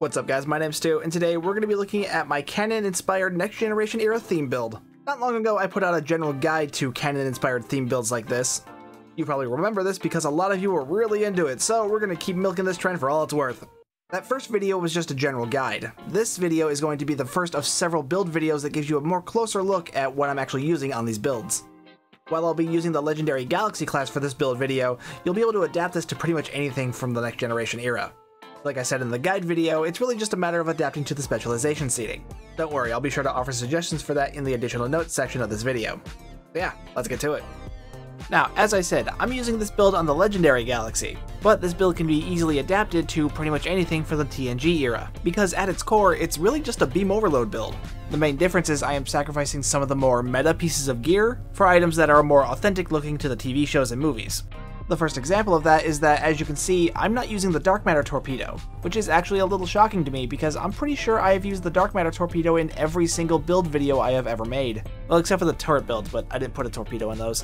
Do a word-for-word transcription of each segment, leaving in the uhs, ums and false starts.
What's up, guys? My name's Stu, and today we're going to be looking at my Canon-inspired Next Generation Era Theme Build. Not long ago, I put out a general guide to Canon-inspired theme builds like this. You probably remember this because a lot of you were really into it, so we're going to keep milking this trend for all it's worth. That first video was just a general guide. This video is going to be the first of several build videos that gives you a more closer look at what I'm actually using on these builds. While I'll be using the Legendary Galaxy class for this build video, you'll be able to adapt this to pretty much anything from the Next Generation era. Like I said in the guide video, it's really just a matter of adapting to the specialization seating. Don't worry, I'll be sure to offer suggestions for that in the additional notes section of this video. So yeah, let's get to it. Now, as I said, I'm using this build on the Legendary Galaxy, but this build can be easily adapted to pretty much anything for the T N G era, because at its core, it's really just a beam overload build. The main difference is I am sacrificing some of the more meta pieces of gear for items that are more authentic looking to the T V shows and movies. The first example of that is that, as you can see, I'm not using the Dark Matter Torpedo, which is actually a little shocking to me because I'm pretty sure I have used the Dark Matter Torpedo in every single build video I have ever made. Well, except for the turret builds, but I didn't put a torpedo in those.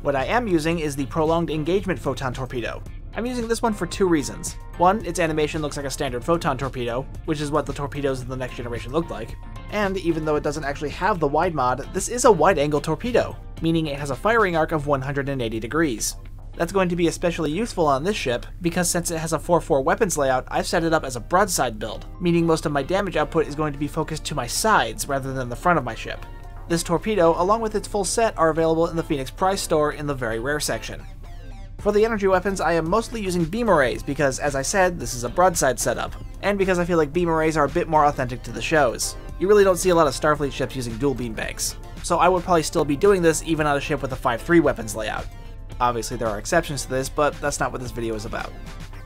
What I am using is the Prolonged Engagement Photon Torpedo. I'm using this one for two reasons. One, its animation looks like a standard photon torpedo, which is what the torpedoes in the Next Generation looked like. And even though it doesn't actually have the wide mod, this is a wide-angle torpedo, meaning it has a firing arc of one hundred eighty degrees. That's going to be especially useful on this ship, because since it has a four four weapons layout, I've set it up as a broadside build, meaning most of my damage output is going to be focused to my sides rather than the front of my ship. This torpedo, along with its full set, are available in the Phoenix Prize store in the very rare section. For the energy weapons, I am mostly using beam arrays because, as I said, this is a broadside setup, and because I feel like beam arrays are a bit more authentic to the shows. You really don't see a lot of Starfleet ships using dual beam banks, so I would probably still be doing this even on a ship with a five three weapons layout. Obviously there are exceptions to this, but that's not what this video is about.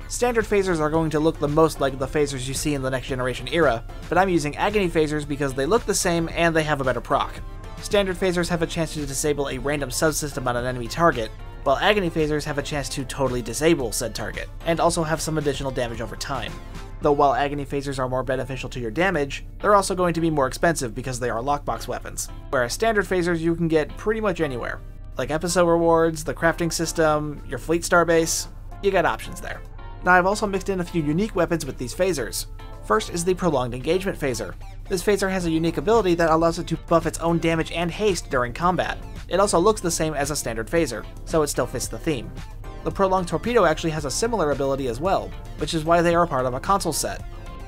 Standard phasers are going to look the most like the phasers you see in the Next Generation era, but I'm using Agony phasers because they look the same and they have a better proc. Standard phasers have a chance to disable a random subsystem on an enemy target, while Agony phasers have a chance to totally disable said target, and also have some additional damage over time. Though while Agony phasers are more beneficial to your damage, they're also going to be more expensive because they are lockbox weapons, whereas standard phasers you can get pretty much anywhere. Like episode rewards, the crafting system, your fleet starbase, you got options there. Now I've also mixed in a few unique weapons with these phasers. First is the Prolonged Engagement Phaser. This phaser has a unique ability that allows it to buff its own damage and haste during combat. It also looks the same as a standard phaser, so it still fits the theme. The Prolonged Torpedo actually has a similar ability as well, which is why they are part of a console set.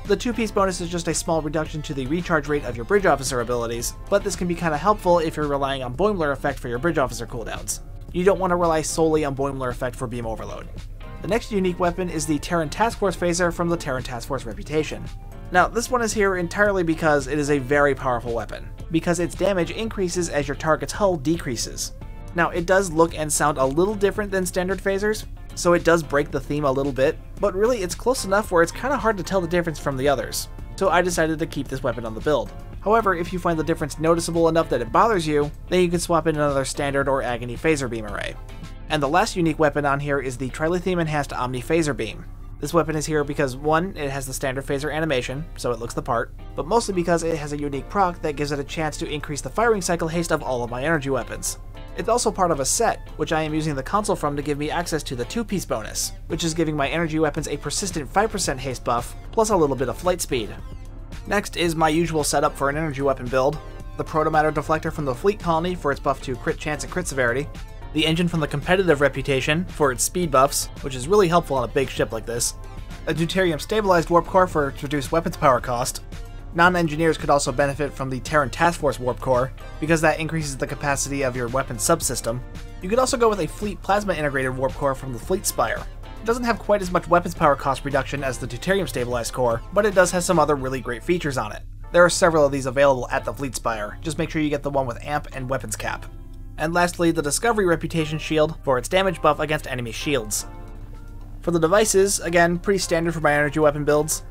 The two-piece bonus is just a small reduction to the recharge rate of your Bridge Officer abilities, but this can be kinda helpful if you're relying on Boimler effect for your Bridge Officer cooldowns. You don't want to rely solely on Boimler effect for beam overload. The next unique weapon is the Terran Task Force Phaser from the Terran Task Force Reputation. Now, this one is here entirely because it is a very powerful weapon, because its damage increases as your target's hull decreases. Now, it does look and sound a little different than standard phasers, so it does break the theme a little bit, but really it's close enough where it's kinda hard to tell the difference from the others, so I decided to keep this weapon on the build. However, if you find the difference noticeable enough that it bothers you, then you can swap in another standard or Agony phaser beam array. And the last unique weapon on here is the Trilithium-Enhanced Omni Phaser Beam. This weapon is here because one, it has the standard phaser animation, so it looks the part, but mostly because it has a unique proc that gives it a chance to increase the firing cycle haste of all of my energy weapons. It's also part of a set, which I am using the console from to give me access to the two-piece bonus, which is giving my energy weapons a persistent five percent haste buff, plus a little bit of flight speed. Next is my usual setup for an energy weapon build, the Protomatter Deflector from the Fleet Colony for its buff to crit chance and crit severity, the engine from the Competitive Reputation for its speed buffs, which is really helpful on a big ship like this, a Deuterium Stabilized Warp Core for its reduced weapons power cost. Non-engineers could also benefit from the Terran Task Force Warp Core, because that increases the capacity of your weapon subsystem. You could also go with a Fleet Plasma Integrated Warp Core from the Fleet Spire. It doesn't have quite as much weapons power cost reduction as the Deuterium Stabilized Core, but it does have some other really great features on it. There are several of these available at the Fleet Spire, just make sure you get the one with amp and weapons cap. And lastly, the Discovery Reputation Shield for its damage buff against enemy shields. For the devices, again, pretty standard for my energy weapon builds.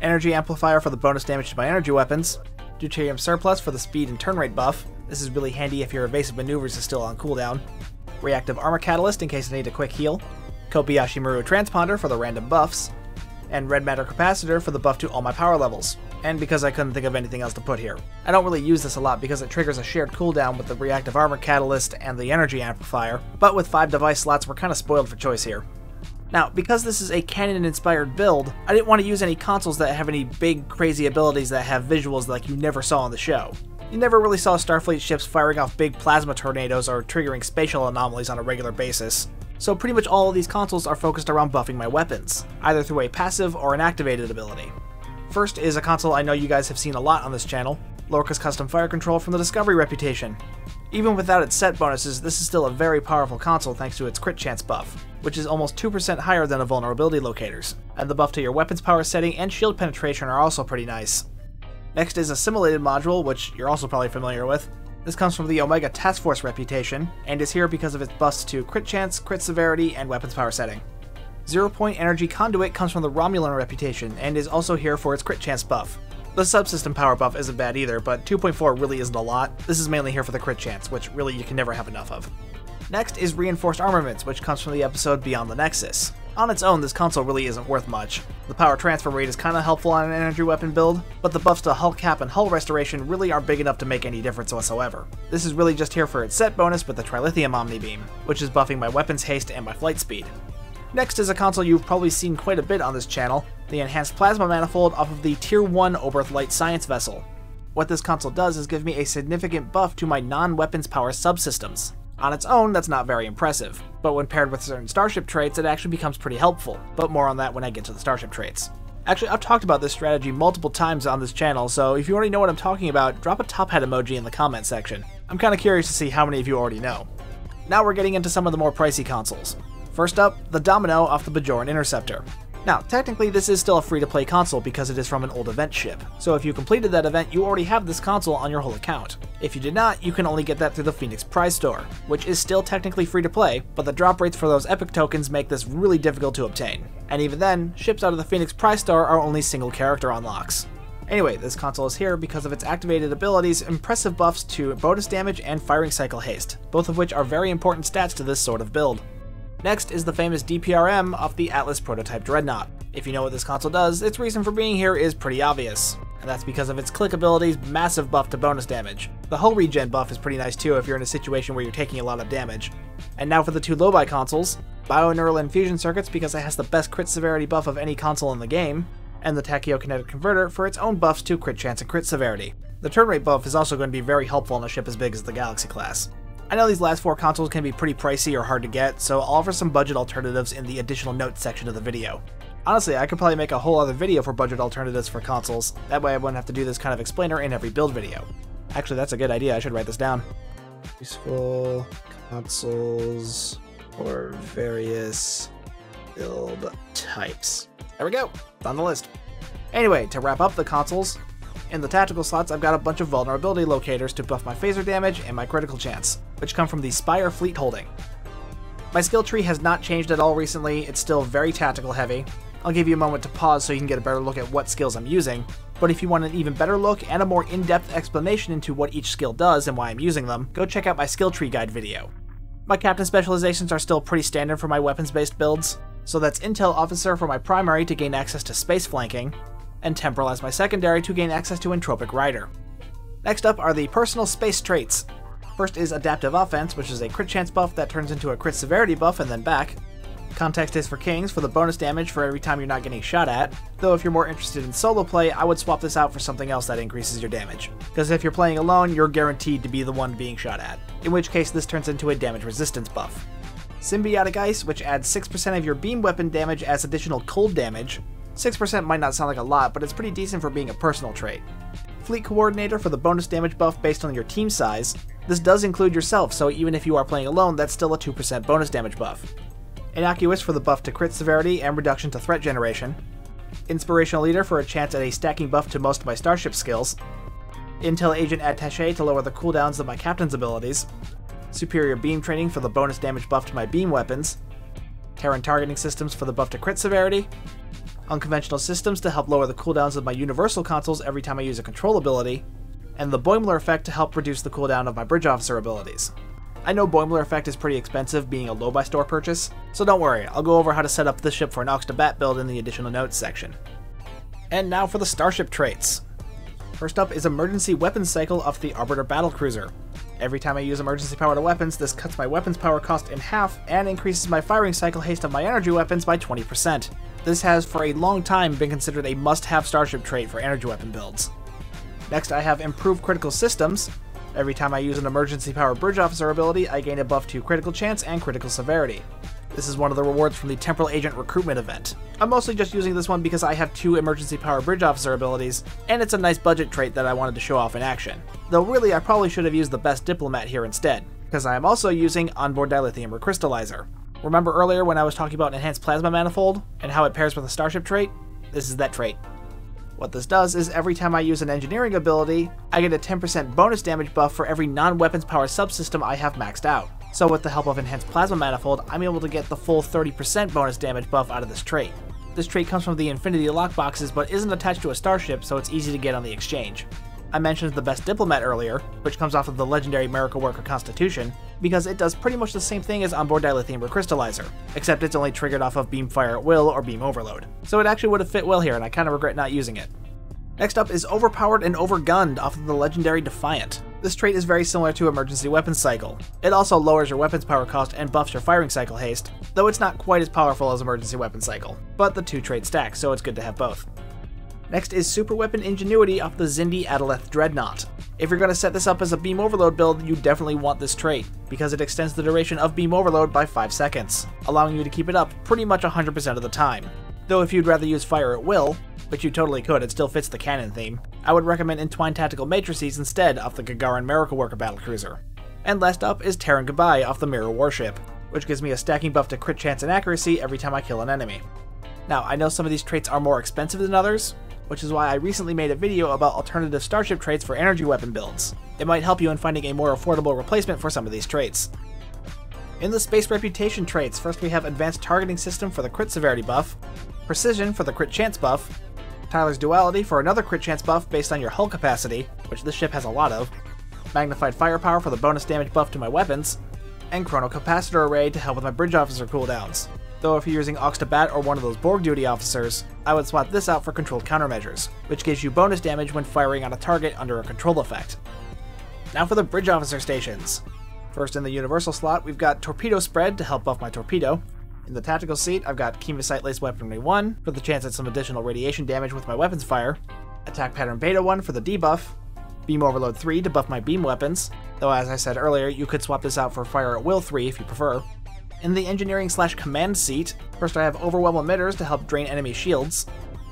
Energy Amplifier for the bonus damage to my energy weapons, Deuterium Surplus for the speed and turn rate buff, this is really handy if your evasive maneuvers is still on cooldown, Reactive Armor Catalyst in case I need a quick heal, Kobayashi Maru Transponder for the random buffs, and Red Matter Capacitor for the buff to all my power levels, and because I couldn't think of anything else to put here. I don't really use this a lot because it triggers a shared cooldown with the Reactive Armor Catalyst and the Energy Amplifier, but with five device slots we're kinda spoiled for choice here. Now, because this is a Canon-inspired build, I didn't want to use any consoles that have any big, crazy abilities that have visuals like you never saw on the show. You never really saw Starfleet ships firing off big plasma tornadoes or triggering spatial anomalies on a regular basis. So pretty much all of these consoles are focused around buffing my weapons, either through a passive or an activated ability. First is a console I know you guys have seen a lot on this channel, Lorca's Custom Fire Control from the Discovery Reputation. Even without its set bonuses, this is still a very powerful console thanks to its crit chance buff, which is almost two percent higher than a Vulnerability Locator's, and the buff to your weapons power setting and shield penetration are also pretty nice. Next is Assimilated Module, which you're also probably familiar with. This comes from the Omega Task Force reputation, and is here because of its buffs to crit chance, crit severity, and weapons power setting. Zero-Point Energy Conduit comes from the Romulan reputation, and is also here for its crit chance buff. The subsystem power buff isn't bad either, but two point four really isn't a lot. This is mainly here for the crit chance, which really you can never have enough of. Next is Reinforced Armaments, which comes from the episode Beyond the Nexus. On its own, this console really isn't worth much. The power transfer rate is kinda helpful on an energy weapon build, but the buffs to hull cap and hull restoration really aren't big enough to make any difference whatsoever. This is really just here for its set bonus with the Trilithium Omni Beam, which is buffing my weapons haste and my flight speed. Next is a console you've probably seen quite a bit on this channel, the Enhanced Plasma Manifold off of the Tier one Oberth Light Science Vessel. What this console does is give me a significant buff to my non-weapons power subsystems. On its own, that's not very impressive, but when paired with certain starship traits, it actually becomes pretty helpful, but more on that when I get to the starship traits. Actually, I've talked about this strategy multiple times on this channel, so if you already know what I'm talking about, drop a top hat emoji in the comment section. I'm kinda curious to see how many of you already know. Now we're getting into some of the more pricey consoles. First up, the Domino off the Bajoran Interceptor. Now, technically this is still a free-to-play console because it is from an old event ship, so if you completed that event you already have this console on your whole account. If you did not, you can only get that through the Phoenix Prize store, which is still technically free-to-play, but the drop rates for those epic tokens make this really difficult to obtain. And even then, ships out of the Phoenix Prize store are only single-character unlocks. Anyway, this console is here because of its activated abilities, impressive buffs to bonus damage and firing cycle haste, both of which are very important stats to this sort of build. Next is the famous D P R M off the Atlas prototype Dreadnought. If you know what this console does, its reason for being here is pretty obvious, and that's because of its click ability's massive buff to bonus damage. The hull regen buff is pretty nice too if you're in a situation where you're taking a lot of damage. And now for the two low-buy consoles, Bioneural Infusion Circuits because it has the best crit severity buff of any console in the game, and the Tachyokinetic Converter for its own buffs to crit chance and crit severity. The turn rate buff is also going to be very helpful on a ship as big as the Galaxy class. I know these last four consoles can be pretty pricey or hard to get, so I'll offer some budget alternatives in the additional notes section of the video. Honestly, I could probably make a whole other video for budget alternatives for consoles, that way I wouldn't have to do this kind of explainer in every build video. Actually, that's a good idea, I should write this down. Useful consoles for various build types. There we go, it's on the list. Anyway, to wrap up the consoles, in the tactical slots, I've got a bunch of vulnerability locators to buff my phaser damage and my critical chance, which come from the Spire fleet holding. My skill tree has not changed at all recently, it's still very tactical heavy. I'll give you a moment to pause so you can get a better look at what skills I'm using, but if you want an even better look and a more in-depth explanation into what each skill does and why I'm using them, go check out my skill tree guide video. My captain specializations are still pretty standard for my weapons-based builds, so that's Intel Officer for my primary to gain access to space flanking, and Temporal as my secondary to gain access to Entropic Rider. Next up are the personal space traits. First is Adaptive Offense, which is a crit chance buff that turns into a crit severity buff and then back. Context is for Kings for the bonus damage for every time you're not getting shot at, though if you're more interested in solo play, I would swap this out for something else that increases your damage, because if you're playing alone, you're guaranteed to be the one being shot at, in which case this turns into a damage resistance buff. Symbiotic Ice, which adds six percent of your beam weapon damage as additional cold damage. six percent might not sound like a lot, but it's pretty decent for being a personal trait. Fleet Coordinator for the bonus damage buff based on your team size. This does include yourself, so even if you are playing alone, that's still a two percent bonus damage buff. Innocuous for the buff to crit severity and reduction to threat generation. Inspirational Leader for a chance at a stacking buff to most of my starship skills. Intel Agent Attaché to lower the cooldowns of my captain's abilities. Superior Beam Training for the bonus damage buff to my beam weapons. Terran Targeting Systems for the buff to crit severity. Unconventional Systems to help lower the cooldowns of my universal consoles every time I use a control ability, and the Boimler effect to help reduce the cooldown of my bridge officer abilities. I know Boimler effect is pretty expensive being a low buy store purchase, so don't worry, I'll go over how to set up this ship for an aux to bat build in the additional notes section. And now for the starship traits. First up is Emergency Weapons Cycle off the Arbiter Battlecruiser. Every time I use emergency power to weapons, this cuts my weapons power cost in half and increases my firing cycle haste of my energy weapons by twenty percent. This has for a long time been considered a must-have starship trait for energy weapon builds. Next, I have Improved Critical Systems. Every time I use an emergency power bridge officer ability, I gain a buff to critical chance and critical severity. This is one of the rewards from the Temporal Agent Recruitment event. I'm mostly just using this one because I have two Emergency Power Bridge Officer abilities, and it's a nice budget trait that I wanted to show off in action. Though really, I probably should have used the Best Diplomat here instead, because I am also using Onboard Dilithium Recrystallizer. Remember earlier when I was talking about Enhanced Plasma Manifold, and how it pairs with a Starship trait? This is that trait. What this does is every time I use an Engineering ability, I get a ten percent bonus damage buff for every non-weapons power subsystem I have maxed out. So with the help of Enhanced Plasma Manifold, I'm able to get the full thirty percent bonus damage buff out of this trait. This trait comes from the Infinity Lockboxes but isn't attached to a starship, so it's easy to get on the exchange. I mentioned the Best Diplomat earlier, which comes off of the Legendary Miracle Worker Constitution, because it does pretty much the same thing as Onboard Dilithium Recrystallizer, except it's only triggered off of Beam Fire at Will or Beam Overload. So it actually would have fit well here, and I kind of regret not using it. Next up is Overpowered and Overgunned off of the Legendary Defiant. This trait is very similar to Emergency Weapons Cycle. It also lowers your weapons power cost and buffs your firing cycle haste, though it's not quite as powerful as Emergency Weapons Cycle, but the two traits stack, so it's good to have both. Next is Super Weapon Ingenuity off the Xindi Adaleth Dreadnought. If you're going to set this up as a Beam Overload build, you definitely want this trait, because it extends the duration of Beam Overload by five seconds, allowing you to keep it up pretty much one hundred percent of the time. Though if you'd rather use Fire at Will, which you totally could, it still fits the canon theme, I would recommend Entwined Tactical Matrices instead off the Gagarin Miracle Worker Battlecruiser. And last up is Terran Goodbye off the Mirror Warship, which gives me a stacking buff to crit chance and accuracy every time I kill an enemy. Now, I know some of these traits are more expensive than others, which is why I recently made a video about alternative starship traits for energy weapon builds. It might help you in finding a more affordable replacement for some of these traits. In the Space Reputation traits, first we have Advanced Targeting System for the crit severity buff, Precision for the crit chance buff, Tyler's Duality for another crit chance buff based on your hull capacity, which this ship has a lot of, Magnified Firepower for the bonus damage buff to my weapons, and Chrono Capacitor Array to help with my Bridge Officer cooldowns. Though if you're using Aux to Bat or one of those Borg Duty Officers, I would swap this out for Controlled Countermeasures, which gives you bonus damage when firing on a target under a control effect. Now for the Bridge Officer stations. First in the Universal slot, we've got Torpedo Spread to help buff my Torpedo. In the Tactical seat, I've got Chemosite Lace Weaponry one for the chance at some additional radiation damage with my weapons fire, Attack Pattern Beta one for the debuff, Beam Overload three to buff my beam weapons, though as I said earlier, you could swap this out for Fire at Will three if you prefer. In the Engineering slash Command seat, first I have Overwhelm Emitters to help drain enemy shields,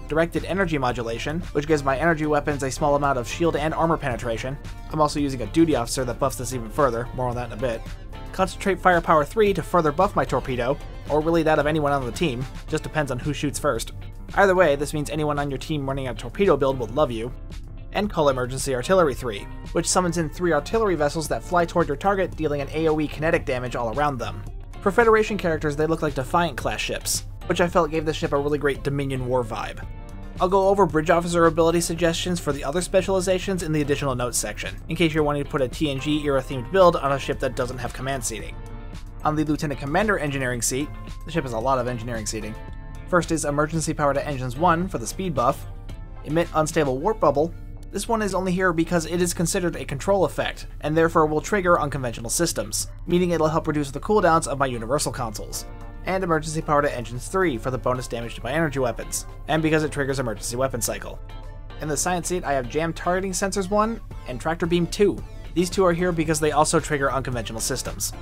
Directed Energy Modulation, which gives my energy weapons a small amount of shield and armor penetration. I'm also using a duty officer that buffs this even further, more on that in a bit. Concentrate Firepower three to further buff my torpedo, or really that of anyone on the team, just depends on who shoots first. Either way, this means anyone on your team running a torpedo build will love you. And Call Emergency Artillery three, which summons in three artillery vessels that fly toward your target, dealing an A O E kinetic damage all around them. For Federation characters, they look like Defiant-class ships, which I felt gave this ship a really great Dominion War vibe. I'll go over Bridge Officer ability suggestions for the other specializations in the additional notes section, in case you're wanting to put a T N G era themed build on a ship that doesn't have command seating. On the Lieutenant Commander Engineering seat, the ship has a lot of engineering seating. First is Emergency Power to Engines one for the speed buff, Emit Unstable Warp Bubble. This one is only here because it is considered a control effect, and therefore will trigger Unconventional Systems, meaning it'll help reduce the cooldowns of my Universal consoles. And Emergency Power to Engines three for the bonus damage to my energy weapons, and because it triggers Emergency Weapon Cycle. In the Science seat, I have Jam Targeting Sensors one and Tractor Beam two. These two are here because they also trigger Unconventional Systems.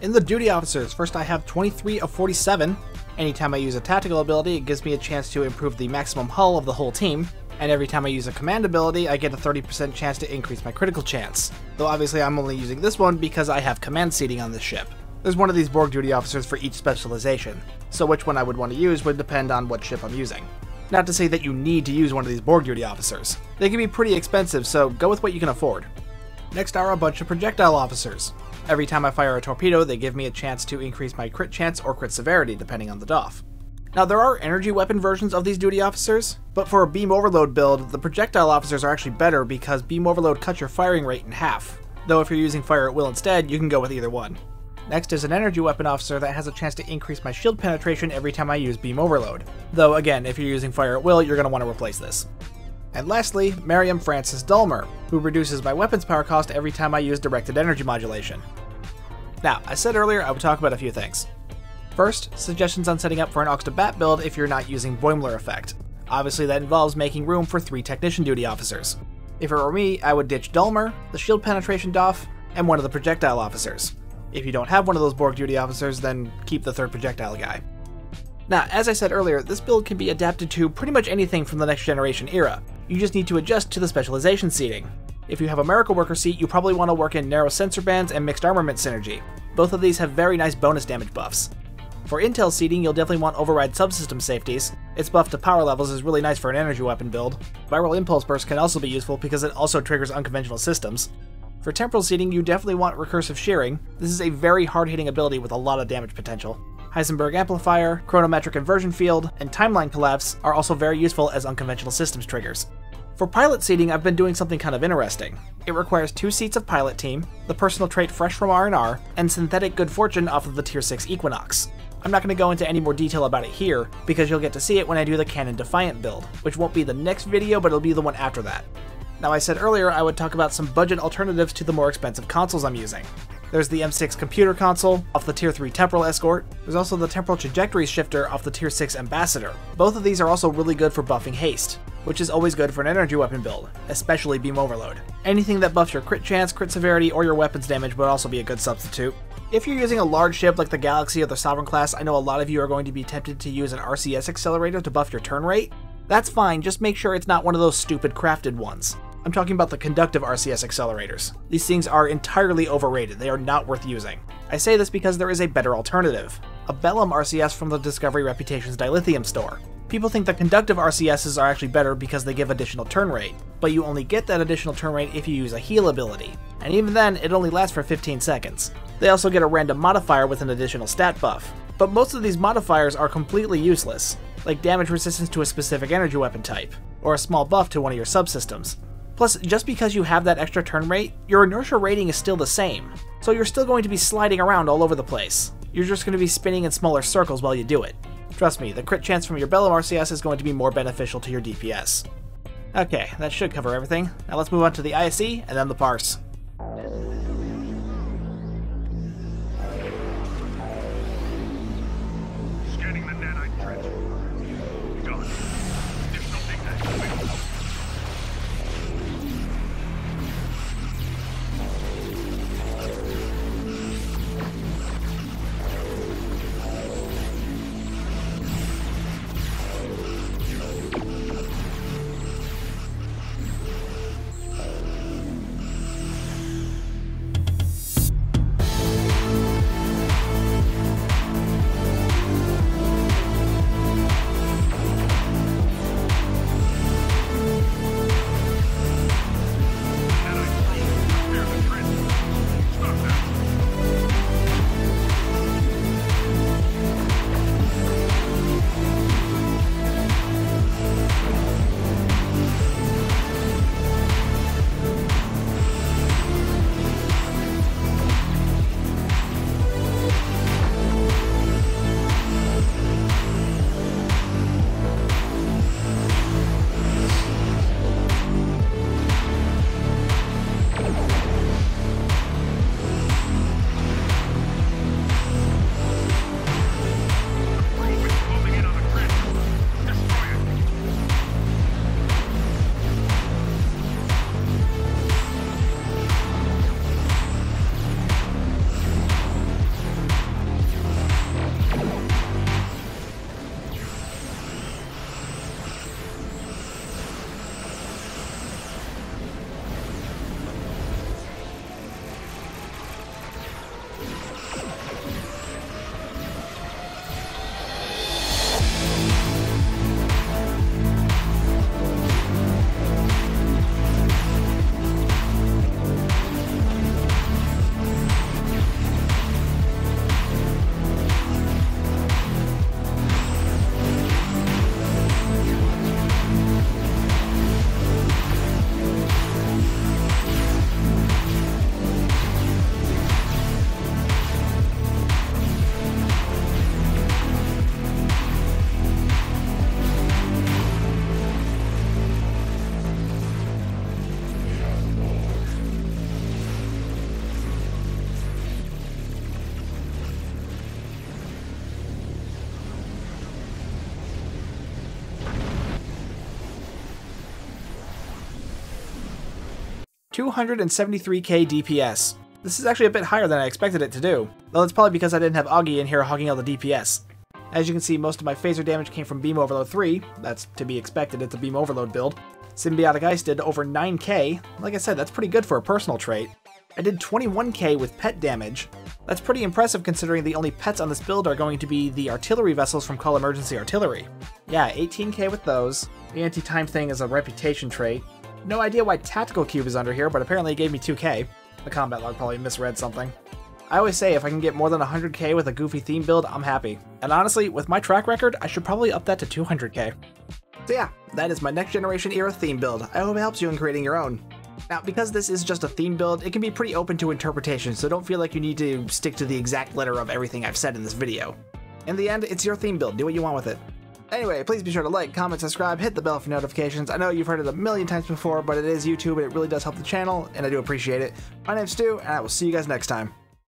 In the Duty Officers, first I have twenty-three of forty-seven. Anytime I use a tactical ability, it gives me a chance to improve the maximum hull of the whole team, and every time I use a command ability, I get a thirty percent chance to increase my critical chance, though obviously I'm only using this one because I have command seating on this ship. There's one of these Borg Duty Officers for each specialization, so which one I would want to use would depend on what ship I'm using. Not to say that you need to use one of these Borg Duty Officers. They can be pretty expensive, so go with what you can afford. Next are a bunch of Projectile Officers. Every time I fire a torpedo, they give me a chance to increase my crit chance or crit severity, depending on the doff. Now there are energy weapon versions of these duty officers, but for a beam overload build, the projectile officers are actually better because beam overload cuts your firing rate in half, though if you're using fire at will instead, you can go with either one. Next is an energy weapon officer that has a chance to increase my shield penetration every time I use beam overload, though again, if you're using fire at will, you're going to want to replace this. And lastly, Miriam Frances Dulmer, who reduces my weapons power cost every time I use directed energy modulation. Now, I said earlier I would talk about a few things. First, suggestions on setting up for an Aux to Bat build if you're not using Boimler effect. Obviously that involves making room for three technician duty officers. If it were me, I would ditch Dulmer, the shield penetration doff, and one of the projectile officers. If you don't have one of those Borg duty officers, then keep the third projectile guy. Now, as I said earlier, this build can be adapted to pretty much anything from the Next Generation era. You just need to adjust to the specialization seating. If you have a Miracle Worker seat, you probably want to work in narrow sensor bands and mixed armament synergy. Both of these have very nice bonus damage buffs. For Intel seating, you'll definitely want override subsystem safeties. Its buff to power levels is really nice for an energy weapon build. Viral impulse burst can also be useful because it also triggers unconventional systems. For temporal seating, you definitely want recursive shearing. This is a very hard-hitting ability with a lot of damage potential. Heisenberg amplifier, chronometric inversion field, and timeline collapse are also very useful as unconventional systems triggers. For pilot seating, I've been doing something kind of interesting. It requires two seats of pilot team, the personal trait fresh from R and R, and synthetic good fortune off of the tier six Equinox. I'm not going to go into any more detail about it here, because you'll get to see it when I do the Canon Defiant build, which won't be the next video, but it'll be the one after that. Now, I said earlier I would talk about some budget alternatives to the more expensive consoles I'm using. There's the M six computer console, off the tier three temporal escort. There's also the temporal trajectory shifter off the tier six ambassador. Both of these are also really good for buffing haste, which is always good for an energy weapon build, especially beam overload. Anything that buffs your crit chance, crit severity, or your weapons damage would also be a good substitute. If you're using a large ship like the Galaxy or the Sovereign class, I know a lot of you are going to be tempted to use an R C S accelerator to buff your turn rate. That's fine, just make sure it's not one of those stupid crafted ones. I'm talking about the conductive R C S accelerators. These things are entirely overrated, they are not worth using. I say this because there is a better alternative. A Bellum R C S from the Discovery Reputation's Dilithium store. People think the conductive R C Ss are actually better because they give additional turn rate, but you only get that additional turn rate if you use a heal ability, and even then, it only lasts for fifteen seconds. They also get a random modifier with an additional stat buff, but most of these modifiers are completely useless, like damage resistance to a specific energy weapon type, or a small buff to one of your subsystems. Plus, just because you have that extra turn rate, your inertia rating is still the same, so you're still going to be sliding around all over the place. You're just going to be spinning in smaller circles while you do it. Trust me, the crit chance from your Bellum R C S is going to be more beneficial to your D P S. Okay, that should cover everything. Now let's move on to the I S E, and then the parse. two hundred seventy-three K D P S. This is actually a bit higher than I expected it to do, though it's probably because I didn't have Augie in here hogging all the D P S. As you can see, most of my phaser damage came from Beam Overload three, that's to be expected, it's a Beam Overload build. Symbiotic Ice did over nine K, like I said, that's pretty good for a personal trait. I did twenty-one K with pet damage. That's pretty impressive considering the only pets on this build are going to be the artillery vessels from Call Emergency Artillery. Yeah, eighteen K with those. The anti-time thing is a reputation trait. No idea why Tactical Cube is under here, but apparently it gave me two K. The combat log probably misread something. I always say if I can get more than one hundred K with a goofy theme build, I'm happy. And honestly, with my track record, I should probably up that to two hundred K. So yeah, that is my Next Generation Era theme build. I hope it helps you in creating your own. Now, because this is just a theme build, it can be pretty open to interpretation, so don't feel like you need to stick to the exact letter of everything I've said in this video. In the end, it's your theme build, do what you want with it. Anyway, please be sure to like, comment, subscribe, hit the bell for notifications. I know you've heard it a million times before, but it is YouTube and it really does help the channel, and I do appreciate it. My name's Stu, and I will see you guys next time.